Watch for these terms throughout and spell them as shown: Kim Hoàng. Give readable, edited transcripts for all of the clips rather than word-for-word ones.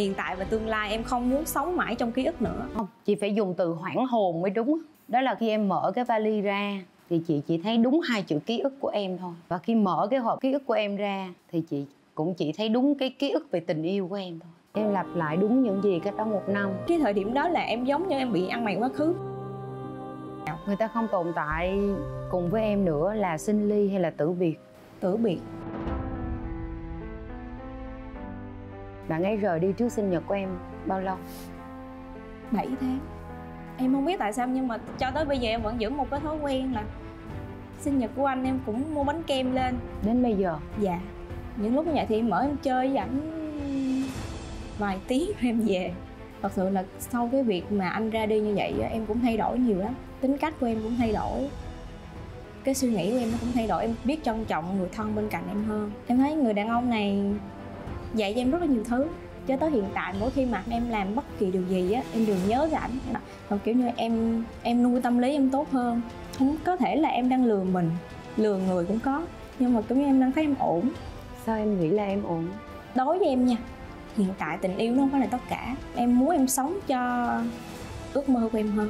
Hiện tại và tương lai em không muốn sống mãi trong ký ức nữa. Không, chị phải dùng từ hoảng hồn mới đúng. Đó là khi em mở cái vali ra thì chị chỉ thấy đúng 2 chữ ký ức của em thôi. Và khi mở cái hộp ký ức của em ra thì chị cũng chỉ thấy đúng cái ký ức về tình yêu của em thôi. Em lặp lại đúng những gì cách đó 1 năm. Cái thời điểm đó là em giống như em bị ăn mày quá khứ. Người ta không tồn tại cùng với em nữa là sinh ly hay là tử biệt? Tử biệt. Bạn ấy rời đi trước sinh nhật của em bao lâu? 7 tháng. Em không biết tại sao nhưng mà cho tới bây giờ em vẫn giữ một cái thói quen là sinh nhật của anh em cũng mua bánh kem lên. Đến bây giờ? Dạ. Những lúc như vậy thì em mở em chơi với ảnh vài tiếng rồi em về. Thật sự là sau cái việc mà anh ra đi như vậy em cũng thay đổi nhiều lắm. Tính cách của em cũng thay đổi, cái suy nghĩ của em nó cũng thay đổi. Em biết trân trọng người thân bên cạnh em hơn. Em thấy người đàn ông này dạy cho em rất là nhiều thứ. Cho tới hiện tại mỗi khi mà em làm bất kỳ điều gì á, em đều nhớ về ảnh. Còn kiểu như em nuôi tâm lý em tốt hơn. Không có thể là em đang lừa mình, lừa người cũng có, nhưng mà kiểu như em đang thấy em ổn. Sao em nghĩ là em ổn? Đối với em nha, hiện tại tình yêu nó không phải là tất cả. Em muốn em sống cho ước mơ của em hơn.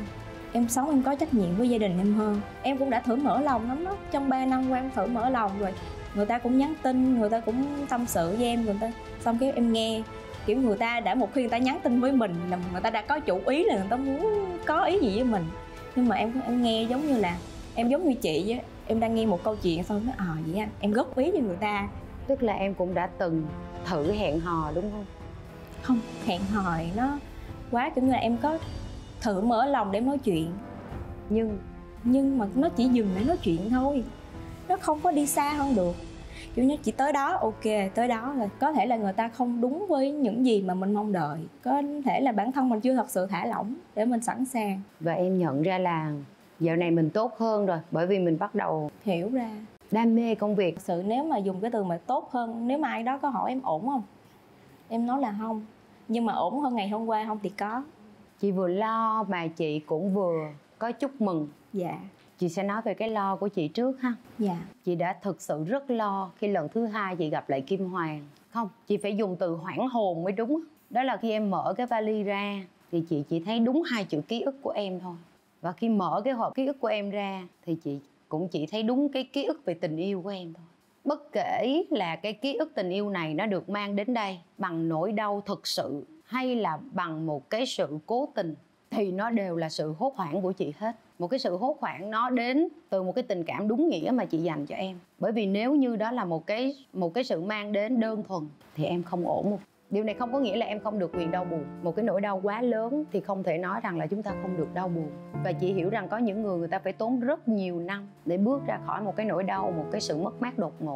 Em sống em có trách nhiệm với gia đình em hơn. Em cũng đã thử mở lòng lắm đó. Trong 3 năm qua em thử mở lòng rồi. Người ta cũng nhắn tin, người ta cũng tâm sự với em, người ta xong cái em nghe kiểu người ta đã một khi người ta nhắn tin với mình là người ta đã có chủ ý là người ta muốn có ý gì với mình. Nhưng mà em nghe giống như là em giống như chị á, em đang nghe một câu chuyện xong nói vậy anh, em góp ý cho người ta. Tức là em cũng đã từng thử hẹn hò đúng không? Không, hẹn hò nó quá kiểu như là em có thử mở lòng để nói chuyện nhưng mà nó chỉ dừng để nói chuyện thôi. Nó không có đi xa hơn được. Kiểu như chỉ tới đó, ok, tới đó rồi. Có thể là người ta không đúng với những gì mà mình mong đợi. Có thể là bản thân mình chưa thật sự thả lỏng để mình sẵn sàng. Và em nhận ra là dạo này mình tốt hơn rồi. Bởi vì mình bắt đầu hiểu ra đam mê công việc. Thật sự nếu mà dùng cái từ mà tốt hơn, nếu mà ai đó có hỏi em ổn không? Em nói là không. Nhưng mà ổn hơn ngày hôm qua không thì có. Chị vừa lo mà chị cũng vừa có chúc mừng. Dạ. Chị sẽ nói về cái lo của chị trước ha. Dạ. Chị đã thực sự rất lo khi lần thứ 2 chị gặp lại Kim Hoàng. Không, chị phải dùng từ hoảng hồn mới đúng. Đó là khi em mở cái vali ra thì chị chỉ thấy đúng 2 chữ ký ức của em thôi. Và khi mở cái hộp ký ức của em ra thì chị cũng chỉ thấy đúng cái ký ức về tình yêu của em thôi. Bất kể là cái ký ức tình yêu này nó được mang đến đây bằng nỗi đau thực sự hay là bằng một cái sự cố tình thì nó đều là sự hốt hoảng của chị hết. Một cái sự hốt hoảng nó đến từ một cái tình cảm đúng nghĩa mà chị dành cho em. Bởi vì nếu như đó là một cái sự mang đến đơn thuần thì em không ổn. Điều này không có nghĩa là em không được quyền đau buồn. Một cái nỗi đau quá lớn thì không thể nói rằng là chúng ta không được đau buồn. Và chị hiểu rằng có những người ta phải tốn rất nhiều năm để bước ra khỏi một cái nỗi đau, một cái sự mất mát đột ngột.